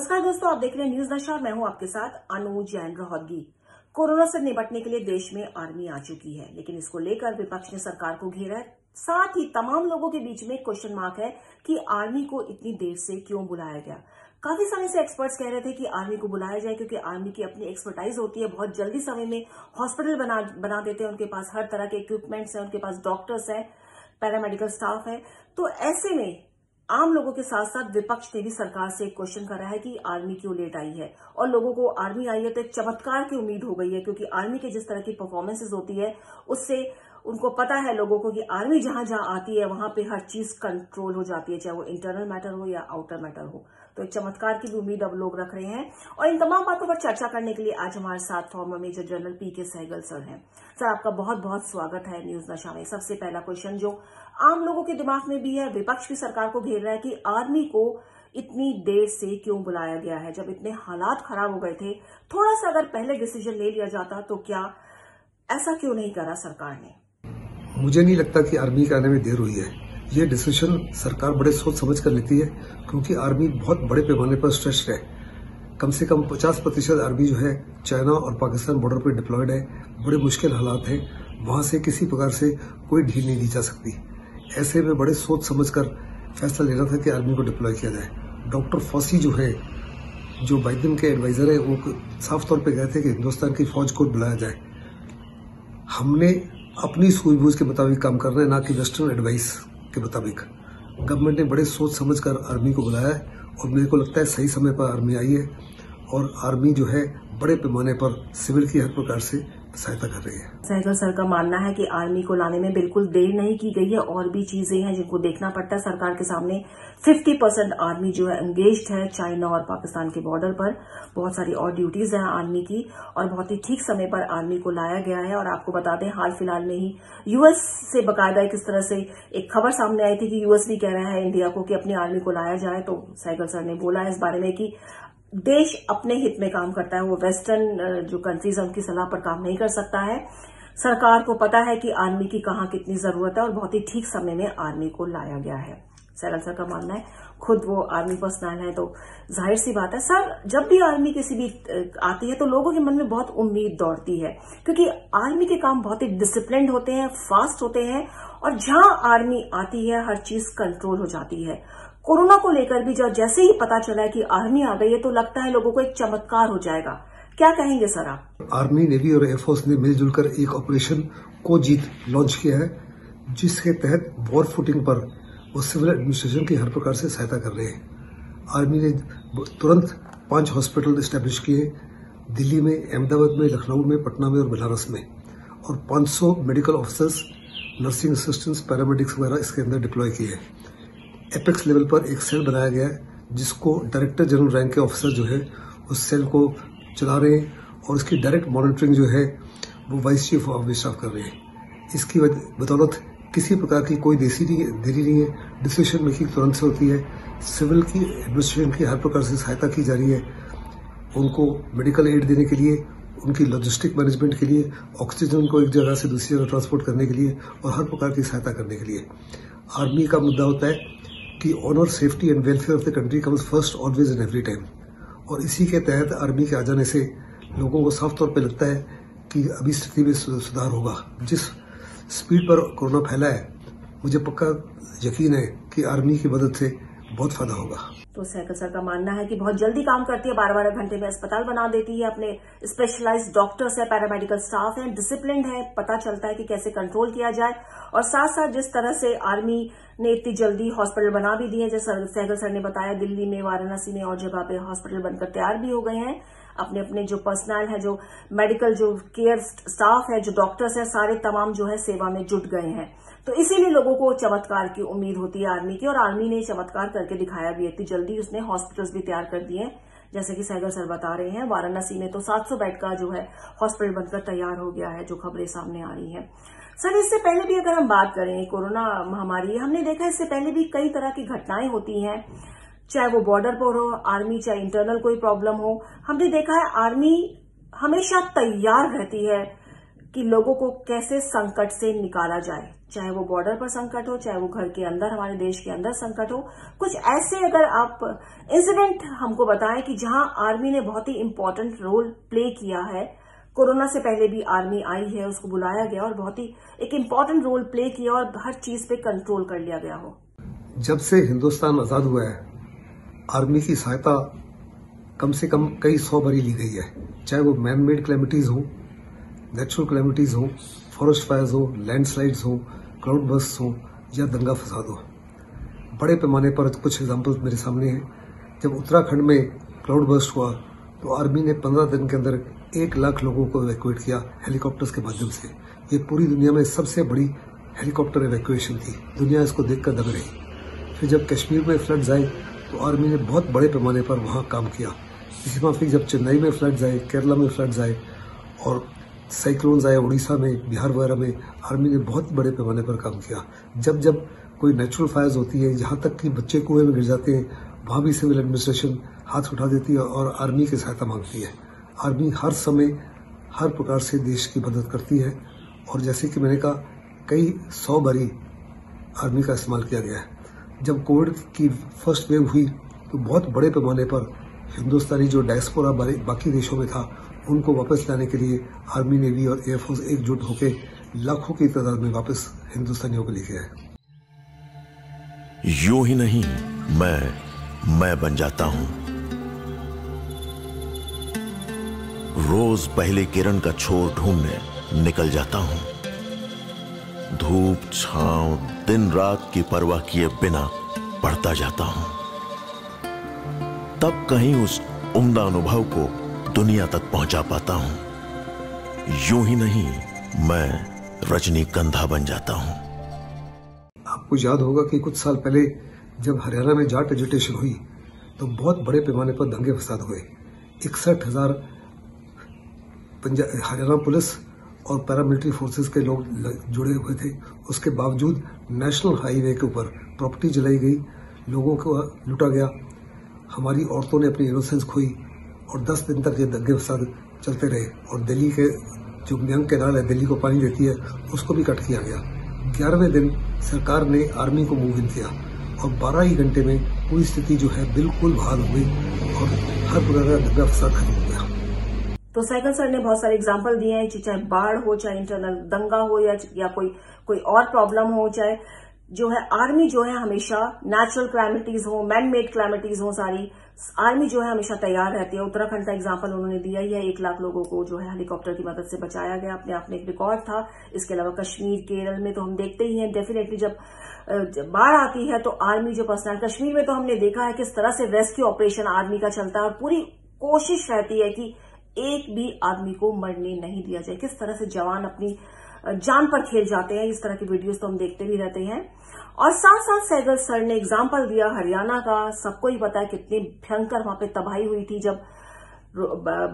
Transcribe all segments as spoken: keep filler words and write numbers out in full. नमस्कार दोस्तों, आप देख रहे हैं न्यूज नशा। मैं हूं आपके साथ अनु जैन। कोरोना से निपटने के लिए देश में आर्मी आ चुकी है, लेकिन इसको लेकर विपक्ष ने सरकार को घेरा है। साथ ही तमाम लोगों के बीच में क्वेश्चन मार्क है कि आर्मी को इतनी देर से क्यों बुलाया गया। काफी समय से एक्सपर्ट्स कह रहे थे कि आर्मी को बुलाया जाए, क्योंकि आर्मी की अपनी एक्सपर्टाइज होती है। बहुत जल्दी समय में हॉस्पिटल बना बना देते हैं, उनके पास हर तरह के इक्विपमेंट्स हैं, उनके पास डॉक्टर्स हैं, पैरामेडिकल स्टाफ है। तो ऐसे में आम लोगों के साथ साथ विपक्ष ने भी सरकार से एक क्वेश्चन करा है कि आर्मी क्यों लेट आई है। और लोगों को आर्मी आई है तो एक चमत्कार की उम्मीद हो गई है, क्योंकि आर्मी के जिस तरह की परफॉर्मेंसेस होती है उससे उनको पता है लोगों को कि आर्मी जहां जहां आती है वहां पे हर चीज कंट्रोल हो जाती है, चाहे वो इंटरनल मैटर हो या आउटर मैटर हो। तो एक चमत्कार की भी उम्मीद अब लोग रख रहे हैं। और इन तमाम बातों पर चर्चा करने के लिए आज हमारे साथ फॉर्मर मेजर जनरल पी के सहगल सर हैं। सर, आपका बहुत बहुत स्वागत है न्यूज नशा में। सबसे पहला क्वेश्चन जो आम लोगों के दिमाग में भी है, विपक्ष भी सरकार को घेर रहा है कि आर्मी को इतनी देर से क्यों बुलाया गया है, जब इतने हालात खराब हो गए थे। थोड़ा सा अगर पहले डिसीजन ले लिया जाता तो क्या, ऐसा क्यों नहीं करा सरकार ने? मुझे नहीं लगता कि आर्मी के आने में देर हुई है। ये डिसीजन सरकार बड़े सोच समझ कर लेती है, क्योंकि आर्मी बहुत बड़े पैमाने पर स्ट्रेस्ड है। कम से कम पचास प्रतिशत आर्मी जो है चाइना और पाकिस्तान बॉर्डर पर डिप्लॉयड है। बड़े मुश्किल हालात हैं, वहां से किसी प्रकार से कोई ढील नहीं दी जा सकती। ऐसे में बड़े सोच समझ कर फैसला लेना था कि आर्मी को डिप्लॉय किया जाए। डॉक्टर फौसी जो है, जो बाइडेन के एडवाइजर है, वो साफ तौर पर कहते हैं कि हिंदुस्तान की फौज को बुलाया जाए। हमने अपनी सूझबूझ के मुताबिक काम करना है, ना कि वेस्टर्न एडवाइस के मुताबिक। गवर्नमेंट ने बड़े सोच समझ कर आर्मी को बुलाया है, और मेरे को लगता है सही समय पर आर्मी आई है। और आर्मी जो है बड़े पैमाने पर सिविल की हर प्रकार से सहायता कर रही है। सहगल सर का मानना है कि आर्मी को लाने में बिल्कुल देर नहीं की गई है, और भी चीजें हैं जिनको देखना पड़ता है। सरकार के सामने पचास परसेंट आर्मी जो है एंगेज्ड है चाइना और पाकिस्तान के बॉर्डर पर। बहुत सारी और ड्यूटीज हैं आर्मी की, और बहुत ही ठीक समय पर आर्मी को लाया गया है। और आपको बता दें, हाल फिलहाल में ही यूएस से बाकायदा किस तरह से एक खबर सामने आई थी कि यूएस भी कह रहा है इंडिया को कि अपनी आर्मी को लाया जाए। तो सहगल सर ने बोला है इस बारे में कि देश अपने हित में काम करता है, वो वेस्टर्न जो कंट्रीज है उनकी सलाह पर काम नहीं कर सकता है। सरकार को पता है कि आर्मी की कहाँ कितनी जरूरत है, और बहुत ही ठीक समय में आर्मी को लाया गया है। सहगल सर का मानना है, खुद वो आर्मी पर्सनल है, तो जाहिर सी बात है। सर, जब भी आर्मी किसी भी आती है तो लोगों के मन में बहुत उम्मीद दौड़ती है, क्योंकि आर्मी के काम बहुत ही डिसिप्लिन्ड होते हैं, फास्ट होते हैं, और जहां आर्मी आती है हर चीज कंट्रोल हो जाती है। कोरोना को लेकर भी जब जैसे ही पता चला है कि आर्मी आ गई है, तो लगता है लोगों को एक चमत्कार हो जाएगा। क्या कहेंगे सर आप? आर्मी, नेवी और एयरफोर्स ने मिलजुल कर एक ऑपरेशन को जीत लॉन्च किया है, जिसके तहत वॉर फुटिंग पर वो सिविल एडमिनिस्ट्रेशन की हर प्रकार से सहायता कर रहे हैं। आर्मी ने तुरंत पांच हॉस्पिटल इस्टेब्लिश किए, दिल्ली में, अहमदाबाद में, लखनऊ में, पटना में और बनारस में। और पाँच सौ medical officers, nursing assistants, paramedics वगैरह इसके अंदर डिप्लॉय किए हैं। एपेक्स लेवल पर एक सेल बनाया गया है, जिसको डायरेक्टर जनरल रैंक के ऑफिसर जो है उस सेल को चला रहे हैं, और उसकी डायरेक्ट मॉनिटरिंग जो है वो vice chief of army staff कर रहे हैं। इसकी बदौलत किसी प्रकार की कोई देसी देरी नहीं है, डिसीजन मेकिंग तुरंत से होती है। सिविल की एडमिनिस्ट्रेशन की हर प्रकार से सहायता की जा रही है, उनको मेडिकल एड देने के लिए, उनकी लॉजिस्टिक मैनेजमेंट के लिए, ऑक्सीजन को एक जगह से दूसरी जगह ट्रांसपोर्ट करने के लिए, और हर प्रकार की सहायता करने के लिए। आर्मी का मुद्दा होता है कि honour, safety and welfare of the country comes first always and every time. और इसी के तहत आर्मी के आ जाने से लोगों को साफ तौर पे लगता है कि अभी स्थिति में सुधार होगा। जिस स्पीड पर कोरोना फैला है, मुझे पक्का यकीन है कि आर्मी की मदद से बहुत फायदा होगा। तो सहगल सर का मानना है कि बहुत जल्दी काम करती है, बारह बारह घंटे में अस्पताल बना देती है, अपने स्पेशलाइज्ड डॉक्टर्स है, पैरामेडिकल स्टाफ है, डिसिप्लिन्ड है, पता चलता है कि कैसे कंट्रोल किया जाए। और साथ साथ जिस तरह से आर्मी ने इतनी जल्दी हॉस्पिटल बना भी दिए, जैसे सहगल सर ने बताया, दिल्ली में, वाराणसी में और जगह पे हॉस्पिटल बनकर तैयार भी हो गए हैं। अपने अपने जो पर्सनल है, जो मेडिकल जो केयर स्टाफ है, जो डॉक्टर्स है, सारे तमाम जो है सेवा में जुट गए हैं। तो इसीलिए लोगों को चमत्कार की उम्मीद होती है आर्मी की, और आर्मी ने चमत्कार करके दिखाया भी है। इतनी जल्दी उसने हॉस्पिटल्स भी तैयार कर दिए, जैसे कि सहगल सर बता रहे हैं। वाराणसी में तो सात सौ बेड का जो है हॉस्पिटल बनकर तैयार हो गया है, जो खबरें सामने आ रही हैं। सर, इससे पहले भी अगर हम बात करें, कोरोना महामारी हमने देखा, इससे पहले भी कई तरह की घटनाएं होती हैं, चाहे वो बॉर्डर पर हो आर्मी, चाहे इंटरनल कोई प्रॉब्लम हो। हमने देखा है आर्मी हमेशा तैयार रहती है कि लोगों को कैसे संकट से निकाला जाए। चाहे वो बॉर्डर पर संकट हो, चाहे वो घर के अंदर हमारे देश के अंदर संकट हो। कुछ ऐसे अगर आप इंसिडेंट हमको बताएं कि जहां आर्मी ने बहुत ही इम्पोर्टेंट रोल प्ले किया है। कोरोना से पहले भी आर्मी आई है, उसको बुलाया गया और बहुत ही एक इम्पोर्टेंट रोल प्ले किया और हर चीज पे कंट्रोल कर लिया गया हो। जब से हिंदुस्तान आजाद हुआ है, आर्मी की सहायता कम से कम कई सौ बारी ली गई है, चाहे वो मैन मेड क्लेमिटीज हो, नेचुरल क्लेमिटीज हो, फॉरेस्ट फायर्स हो, लैंडस्लाइड्स हो, क्लाउड बर्स्ट हो या दंगा फसाद हो। बड़े पैमाने पर कुछ एग्जाम्पल्स मेरे सामने हैं। जब उत्तराखंड में क्लाउड बर्स्ट हुआ तो आर्मी ने पंद्रह दिन के अंदर एक लाख लोगों को इवैक्यूएट किया हेलीकॉप्टर्स के माध्यम से। ये पूरी दुनिया में सबसे बड़ी हेलीकॉप्टर इवैक्यूएशन थी, दुनिया इसको देखकर दंग रही। फिर जब कश्मीर में फ्लड्स आए तो आर्मी ने बहुत बड़े पैमाने पर वहाँ काम किया। इसी माफिक जब चेन्नई में फ्लड्स आए, केरला में फ्लड्स आए और साइक्लोन्स आए उड़ीसा में, बिहार वगैरह में, आर्मी ने बहुत बड़े पैमाने पर काम किया। जब जब कोई नेचुरल फायर्स होती है, जहाँ तक कि बच्चे कुएं में गिर जाते हैं, वहाँ भी सिविल एडमिनिस्ट्रेशन हाथ उठा देती है और आर्मी की सहायता मांगती है। आर्मी हर समय हर प्रकार से देश की मदद करती है और जैसे कि मैंने कहा कई सौ बारी आर्मी का इस्तेमाल किया गया है। जब कोविड की फर्स्ट वेव हुई तो बहुत बड़े पैमाने पर हिंदुस्तानी जो डायस्पोरा बाकी देशों में था उनको वापस लाने के लिए आर्मी, नेवी और एयरफोर्स एकजुट होकर लाखों की तादाद में वापस हिंदुस्तानियों को लेके आए। यूं ही नहीं मैं मैं बन जाता हूं। रोज पहले किरण का छोर ढूंढने निकल जाता हूं। धूप छांव दिन रात की परवाह किए बिना बढ़ता जाता हूं। तब कहीं उस उम्दा अनुभव को दुनिया तक पहुंचा पाता हूं। यूं ही नहीं मैं रजनीगंधा बन जाता हूं। आपको याद होगा कि कुछ साल पहले जब हरियाणा में जाट एजुटेशन हुई तो बहुत बड़े पैमाने पर दंगे फसाद हुए। इकसठ हजार हरियाणा पुलिस और पैरामिलिट्री फोर्सेस के लोग जुड़े हुए थे। उसके बावजूद नेशनल हाईवे के ऊपर प्रॉपर्टी जलाई गई, लोगों को लूटा गया, हमारी औरतों ने अपनी इनोसेंस खोई और दस दिन तक ये दंगे फसाद चलते रहे। और दिल्ली के जो म्यांग कैनाल है, दिल्ली को पानी देती है, उसको भी कट किया गया। ग्यारहवें दिन सरकार ने आर्मी को मूव इन किया और बारह ही घंटे में पूरी स्थिति जो है बिल्कुल बहाल हो गई और हर प्रकार का दंगा फसाद खत्म हो गया। तो सहगल सर ने बहुत सारे एग्जाम्पल दिए हैं, चाहे बाढ़ हो, चाहे इंटरनल दंगा हो या, या कोई कोई और प्रॉब्लम हो, चाहे जो है आर्मी जो है हमेशा नेचुरल क्लाइमेटीज हो, मैनमेड क्लाइमेटीज हो, सारी आर्मी जो है हमेशा तैयार रहती है। उत्तराखंड का एग्जाम्पल उन्होंने दिया ही है, एक लाख लोगों को जो है हेलीकॉप्टर की मदद से बचाया गया, अपने आप में एक रिकॉर्ड था। इसके अलावा कश्मीर केरल में तो हम देखते ही हैं डेफिनेटली जब, जब बाढ़ आती है तो आर्मी जो पर्सनल, कश्मीर में तो हमने देखा है किस तरह से रेस्क्यू ऑपरेशन आर्मी का चलता है और पूरी कोशिश रहती है कि एक भी आदमी को मरने नहीं दिया जाए, किस तरह से जवान अपनी जान पर खेल जाते हैं। इस तरह की वीडियोस तो हम देखते भी रहते हैं। और साथ साथ सहगल सर ने एग्जाम्पल दिया हरियाणा का, सबको ही पता है कितनी भयंकर वहां पे तबाही हुई थी जब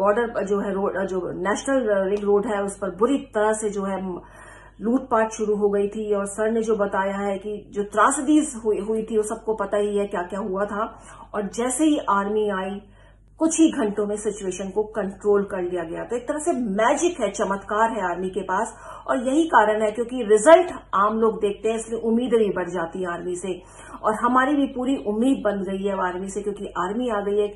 बॉर्डर जो है रोड, जो नेशनल रिंग रोड है उस पर बुरी तरह से जो है लूटपाट शुरू हो गई थी। और सर ने जो बताया है कि जो त्रासदीज हुई, हुई थी वो सबको पता ही है क्या क्या हुआ था। और जैसे ही आर्मी आई कुछ ही घंटों में सिचुएशन को कंट्रोल कर लिया गया। तो एक तरह से मैजिक है, चमत्कार है आर्मी के पास। और यही कारण है क्योंकि रिजल्ट आम लोग देखते हैं, इसलिए उम्मीदें भी बढ़ जाती है आर्मी से। और हमारी भी पूरी उम्मीद बन गई है आर्मी से, क्योंकि आर्मी आ गई है,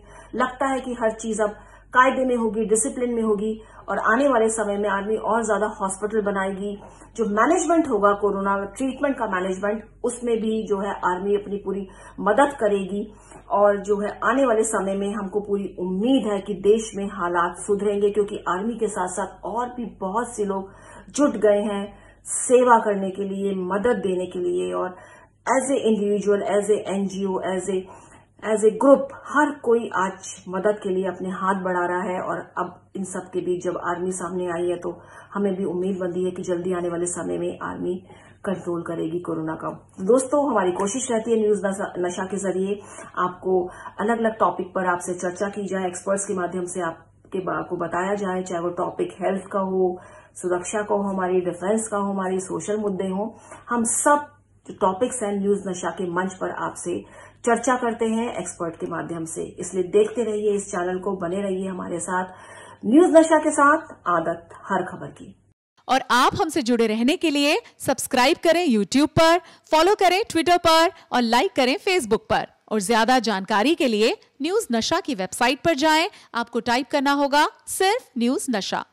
लगता है कि हर चीज अब कायदे में होगी, डिसिप्लिन में होगी। और आने वाले समय में आर्मी और ज्यादा हॉस्पिटल बनाएगी, जो मैनेजमेंट होगा कोरोना ट्रीटमेंट का मैनेजमेंट, उसमें भी जो है आर्मी अपनी पूरी मदद करेगी। और जो है आने वाले समय में हमको पूरी उम्मीद है कि देश में हालात सुधरेंगे, क्योंकि आर्मी के साथ साथ और भी बहुत से लोग जुट गए हैं सेवा करने के लिए, मदद देने के लिए। और as a individual, as a NGO, as a as a group हर कोई आज मदद के लिए अपने हाथ बढ़ा रहा है। और अब इन सब के बीच जब आर्मी सामने आई है तो हमें भी उम्मीद बंधी है कि जल्दी आने वाले समय में आर्मी कंट्रोल करेगी कोरोना का। दोस्तों, हमारी कोशिश रहती है न्यूज नशा के जरिए आपको अलग अलग टॉपिक पर आपसे चर्चा की जाए, एक्सपर्ट्स के माध्यम से आपके को बताया जाए, चाहे वो टॉपिक हेल्थ का हो, सुरक्षा का हो, हमारी डिफेंस का हो, हमारे सोशल मुद्दे हो, हम सब टॉपिक्स एंड न्यूज नशा के मंच पर आपसे चर्चा करते हैं एक्सपर्ट के माध्यम से। इसलिए देखते रहिए इस चैनल को, बने रहिए हमारे साथ न्यूज नशा के साथ। आदत हर खबर की। और आप हमसे जुड़े रहने के लिए सब्सक्राइब करें यूट्यूब पर, फॉलो करें ट्विटर पर और लाइक करें फेसबुक पर। और ज्यादा जानकारी के लिए न्यूज नशा की वेबसाइट पर जाएं। आपको टाइप करना होगा सिर्फ न्यूज नशा।